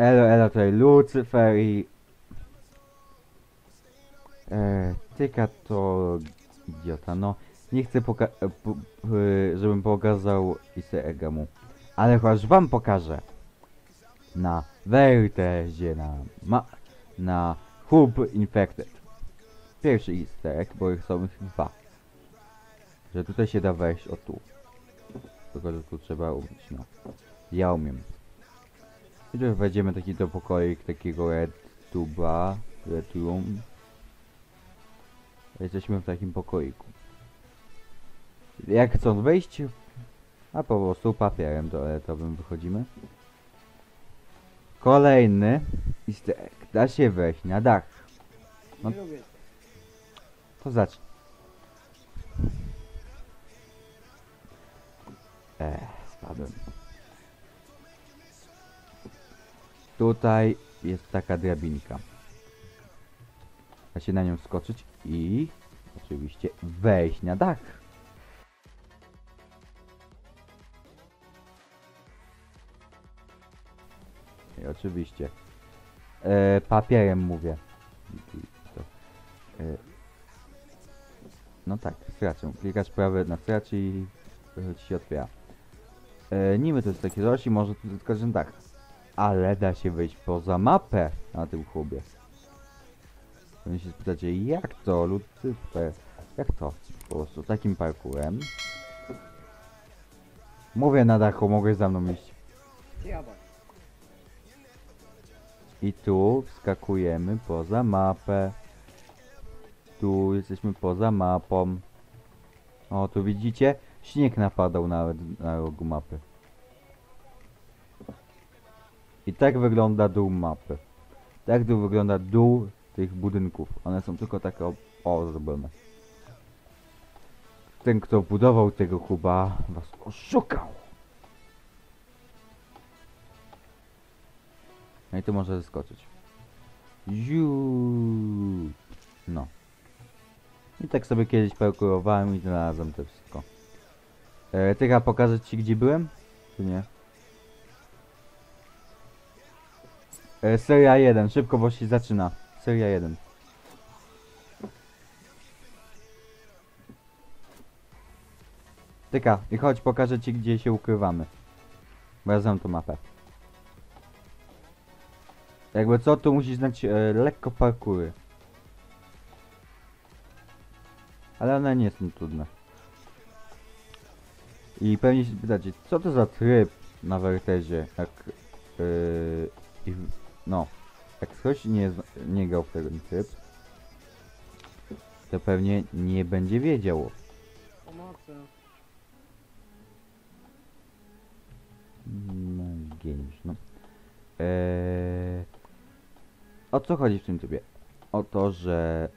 Elo, elo, tutaj Lucifer i... Tyka to... idiota, no. Nie chcę żebym pokazał Easter mu. Ale chociaż wam pokażę. Na Vertezie, na Hub Infected. Pierwszy Easter, bo ich są dwa. Że tutaj się da wejść, o tu. Tylko, że tu trzeba umieć, no. Ja umiem. I teraz wejdziemy taki do pokoik, takiego Red Room. Jesteśmy w takim pokoiku. Jak chcą wyjść? A po prostu papierem toaletowym wychodzimy. Kolejny easter egg. Da się wejść na dach. No. To zacznij. Spadłem. Tutaj jest taka drabinka. Da się na nią skoczyć i oczywiście wejść na dach. I oczywiście papierem mówię. No tak, stracią. Klikasz prawy na straci i ci się otwiera. Niby to jest takie coś i może tu tylko na dach. Ale da się wyjść poza mapę na tym hubie. Pewnie się spytacie, jak to, Lucifer? Jak to? Po prostu takim parkurem. Mówię na dachu, mogę za mną iść. I tu wskakujemy poza mapę. Tu jesteśmy poza mapą. O, tu widzicie? Śnieg napadał nawet na rogu mapy. I tak wygląda dół mapy. Tak tu wygląda dół tych budynków. One są tylko takie zrobione. Ten, kto budował tego huba, was oszukał. No i tu może zeskoczyć. No. I tak sobie kiedyś parkurowałem i znalazłem to wszystko. Tycha, pokażę ci, gdzie byłem? Czy nie? Seria 1. Szybko, bo się zaczyna. Seria 1. Tyka, i chodź, pokażę ci, gdzie się ukrywamy. Bo ja znam tą mapę. Jakby co, tu musisz znać lekko parkury. Ale one nie są trudne. I pewnie się pytacie, co to za tryb na Vertezie, jak... no, jak ktoś nie grał w ten tryb, to pewnie nie będzie wiedział. No. O co chodzi w tym trybie? O to, że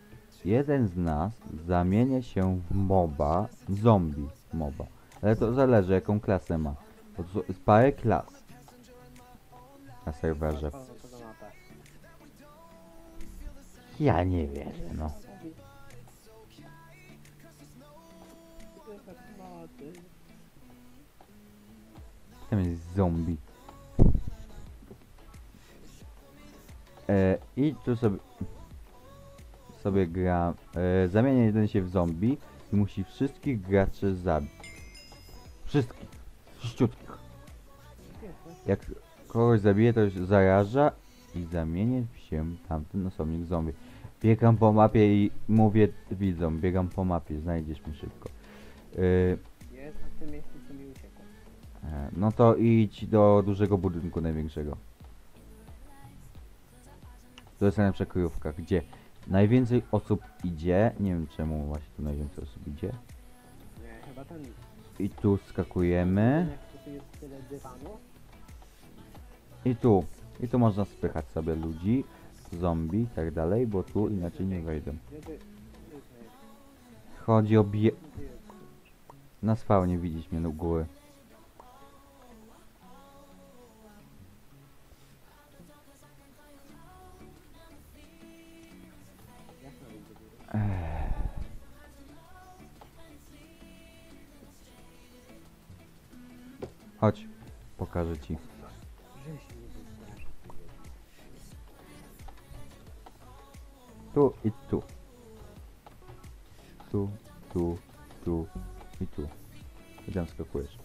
jeden z nas zamienia się w MOBA, zombie MOBA. Ale to zależy, jaką klasę ma. Bo to jest parę klas na serwerze. Ja nie wierzę, no. Tam jest zombie. I tu sobie gra... zamienia jeden się w zombie i musi wszystkich graczy zabić. Wszystkich. Wszyściutkich. Jak kogoś zabije, to już zaraża i zamienię się tamten osobnik zombie. Biegam po mapie i mówię widzom, biegam po mapie, znajdziesz mnie szybko. Jest w tym miejscu, co mi uciekło. No to idź do dużego budynku największego. To jest najlepsza kryjówka, gdzie najwięcej osób idzie. Nie wiem czemu właśnie tu najwięcej osób idzie. Nie, chyba tam nic. I tu skakujemy. I tu można spychać sobie ludzi, zombie i tak dalej, bo tu inaczej nie wejdę. Chodzi o na spawnie widzisz mnie do góry. Chodź, pokażę ci. tu i tu. Tu, tu, tu i tu. I tam skakujesz.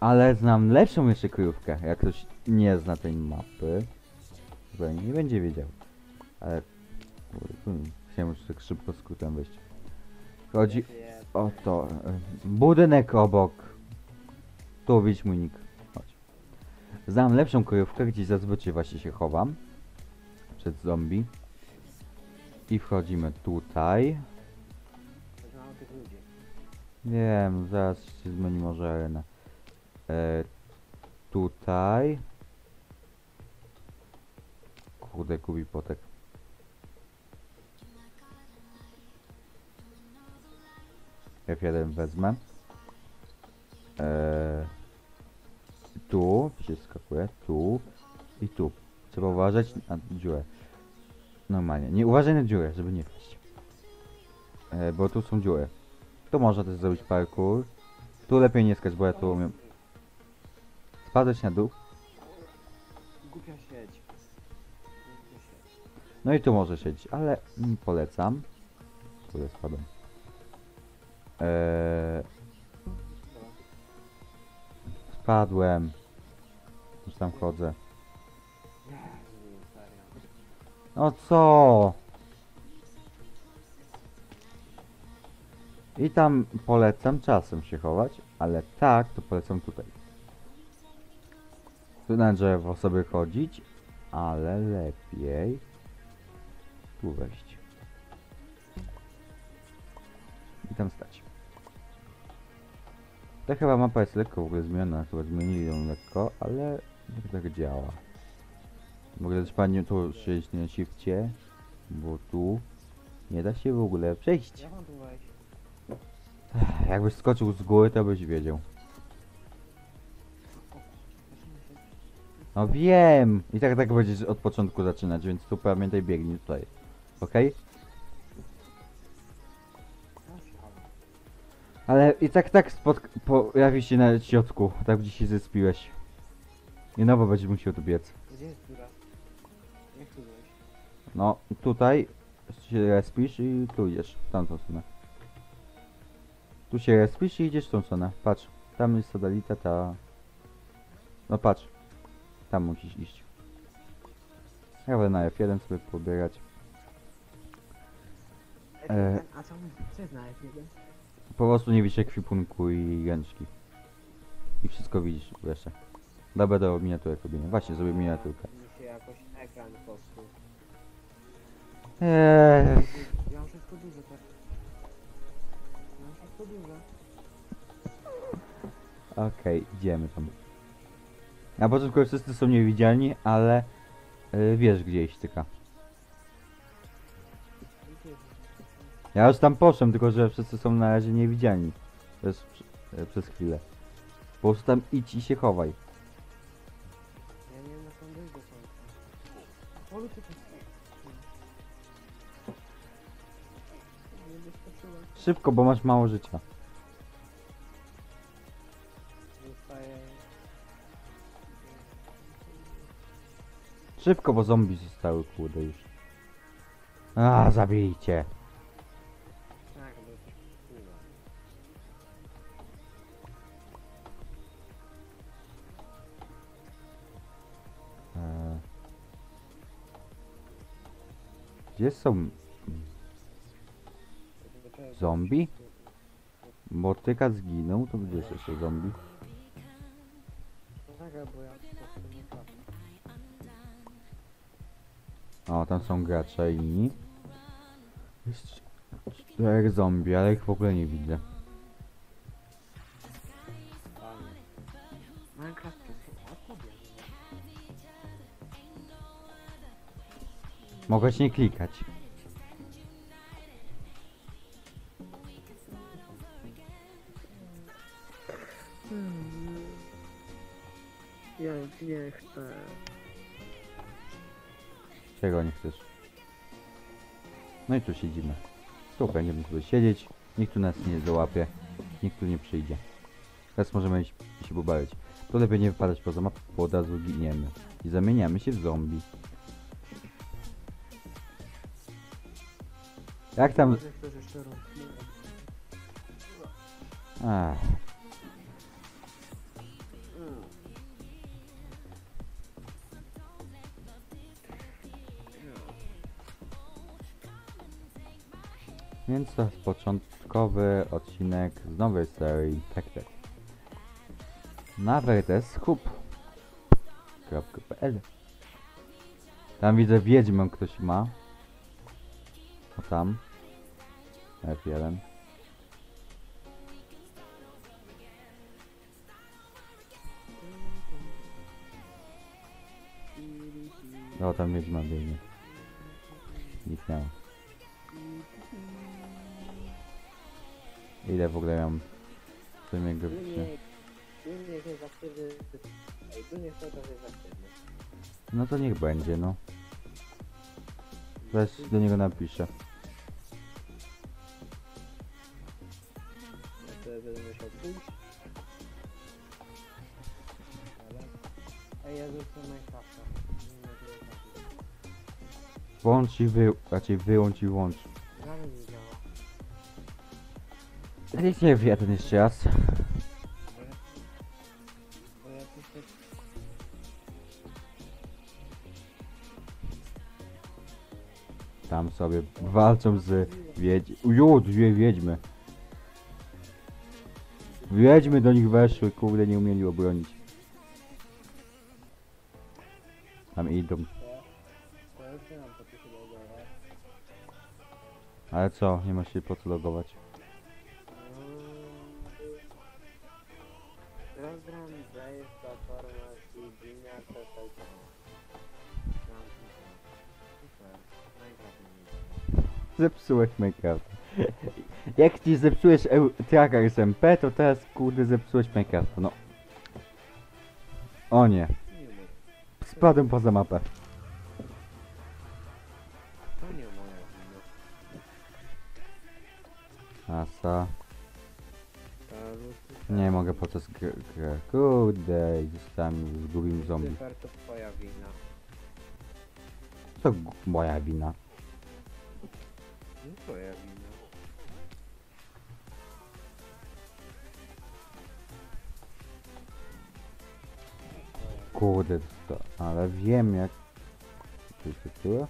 Ale znam lepszą jeszcze kryjówkę. Jak ktoś nie zna tej mapy, to nie będzie wiedział. Ale... chciałem już tak szybko skrótem wyjść. Chodzi o to. Budynek obok. Tu widz mój nick. Chodź. Znam lepszą kryjówkę, gdzie zazwyczaj właśnie się chowam. Przed zombie. I wchodzimy tutaj. Wiem, zaraz się zmieni może arena. Tutaj. Kurde, kubi potek. F1 wezmę. Tu się skakuje, tu i tu. Trzeba uważać na dziurę. Normalnie, nie uważaj na dziurę, żeby nie wpaść. Bo tu są dziury. Tu można też zrobić parkour. Tu lepiej nie skać, bo ja tu umiem. Spadać na dół. Głupia sieć. No i tu może siedzieć, ale polecam. Kurde, spadłem. Spadłem. Już tam chodzę. No co? I tam polecam czasem się chować, ale tak, to polecam tutaj. Tu na drzewo sobie chodzić, ale lepiej tu wejść. I tam stać. Ta chyba mapa jest lekko w ogóle zmieniona, chyba zmienili ją lekko, ale tak działa. W ogóle też pani tu przejść na shifcie, bo tu nie da się w ogóle przejść. Jakbyś skoczył z góry, to byś wiedział. No wiem! I tak będziesz od początku zaczynać, więc tu pamiętaj, biegnij tutaj. Okej? Ale i tak pojawi się na środku, tak gdzie się zespiłeś. I nowo będziesz musiał tu biec. Gdzie jest dziura? Jak tu byłeś? No, tutaj się respisz i tu idziesz, w tamtą stronę. Tu się respisz i idziesz w tą stronę, patrz. Tam jest sodalita ta... No patrz. Tam musisz iść. Ja będę na F1 sobie pobierać. A co jest na F1? Po prostu nie widzisz ekwipunku i ręczki. I wszystko widzisz jeszcze. Dobra, do miniaturek robienia. Właśnie, zrobię miniaturkę. Mi się jakoś ekran posuł. Ja mam wszystko duże, tak? Ja mam wszystko duże. Okej, idziemy tam. Na początku wszyscy są niewidzialni, ale wiesz gdzie ich styka. Ja już tam poszłem, tylko że wszyscy są na razie niewidzialni. Przez chwilę. Po prostu tam idź i się chowaj. Ja nie wiem, na co dojść do końca. Szybko, bo masz mało życia. Szybko, bo zombie zostały, kurde, już. A, zabijcie. Gdzie są zombie? Bo tyka zginął, to gdzie jeszcze zombie? O, tam są gracze i... Jest 4 zombie, ale ich w ogóle nie widzę. Mogę się nie klikać. Ja nie chcę. Czego nie chcesz? No i tu siedzimy. Tu będziemy sobie siedzieć. Nikt tu nas nie załapie. Nikt tu nie przyjdzie. Teraz możemy iść się pobawić. To lepiej nie wypadać poza mapę, bo od razu giniemy. I zamieniamy się w zombie. Jak tam... Ach. Więc to jest początkowy odcinek z nowej serii Hub Invected na Vertez hoop.pl. Tam widzę wiedźmę, ktoś ma. O tam F1. O, tam wiedźma biegnie. Zniknęła. Ile w ogóle mam w tym jego życiu? No to niech będzie, no. Zaś do niego napiszę. A ja zacznę makecrafta. Włącz i raczej wyłącz i włącz. Niech nie wie ten jeszcze raz. Tam sobie walczą z dwie wiedźmy. Wiedźmy do nich weszły, kurde, nie umieli obronić. Tam idą. Ale co, nie ma się po co logować. Zepsułeś makecrafta. Jak ci zepsułeś tracker SMP, to teraz kurde zepsułeś makecrafta, no. O nie. Spadłem poza mapę. Asa. Nie mogę podczas gry. Kurde, z drugim zombie. To moja wina. Co moja wina? Twoja wina. Kurde, to, ale wiem jak... Czy to tyłem?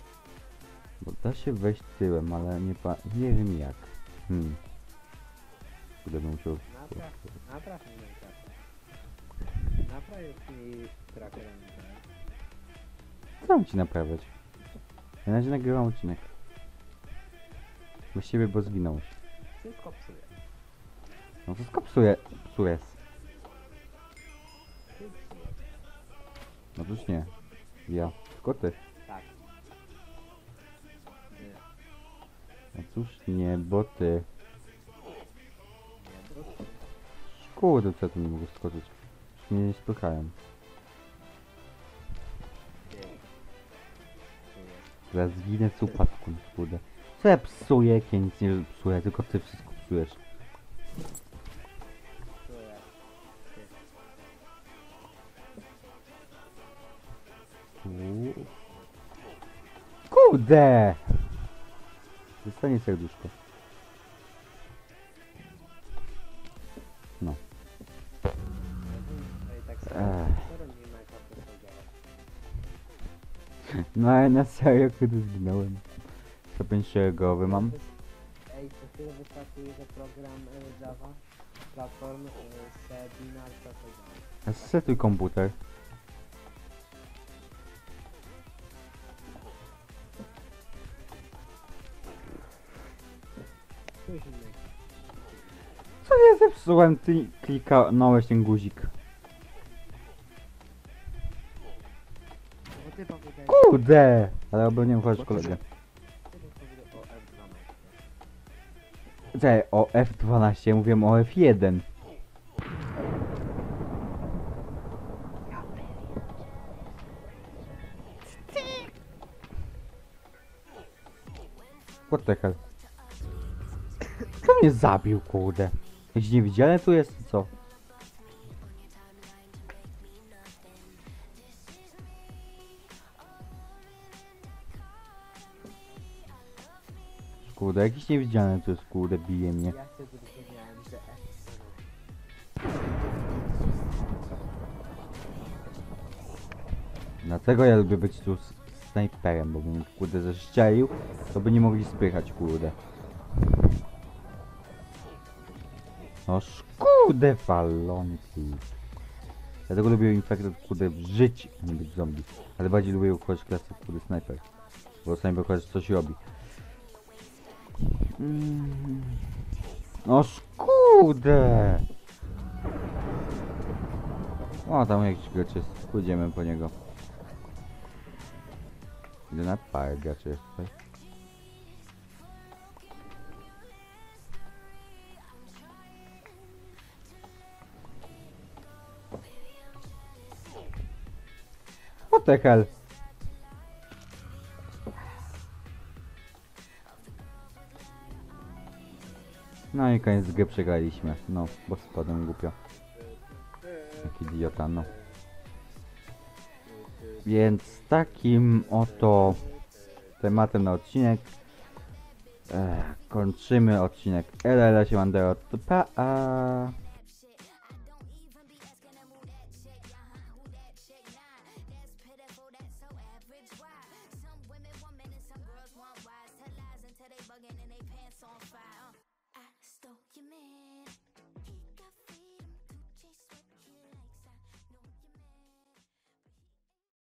Bo da się wejść tyłem, ale nie wiem jak. Kurde, bym musiał... Napraw mi najprawdopodobniej. Napraw mi trackerem. Co mam ci naprawiać? Ja na razie nagrywam odcinek. Właściwie, bo zginąłeś. Wszystko psuje. No to skopsuje. Psuje. No toż nie. Ja. Tylko ty. Tak. No cóż nie, bo ty. Kurde, co ja tu nie mogę skoczyć? Już mnie nie spychałem. Teraz zginę z upadku, kurde. Co ja psuję? Ja nic nie psuję, tylko ty wszystko psujesz. Kurde! Zostanie serduszko. No. No ale na serio, kiedy zginąłem. Stopień szeregowy mam. Ej, co chwilę wystartuje za program Java, platformy, binar, co to działa. Setuj komputer. Co ja zepsułem? Ty kliknąłeś ten guzik. Kurde! Ale obronie uchodzisz kolegę. Czekaj, o F12, mówiłem o F1. What the hell? Kto mnie zabił, kurde? Jakiś niewidzialny tu jest, co? kurde, jakiś niewidzialny to jest, kurde, bije mnie. Dlatego ja lubię być tu snajperem, bo bym, kurde, zestrzelił, to by nie mogli spychać, kurde. No kurde, falonki. Dlatego lubię Infected, kurde, w życiu nie być zombie. Ale bardziej lubię układać klasy, kurde, snajper. Bo snajper układać coś robi. No kurde. O, tam jakiś gracz jest. Pójdziemy po niego. Idę na parę graczy jest tutaj. What the hell? No i koniec gry, przegraliśmy. No, bo spadłem głupio. Jaki idiota, no. Więc takim oto tematem na odcinek kończymy odcinek LLS hoop.pl. Some women want men and some girls want wives. Tell lies until they bugging and they pants on fire.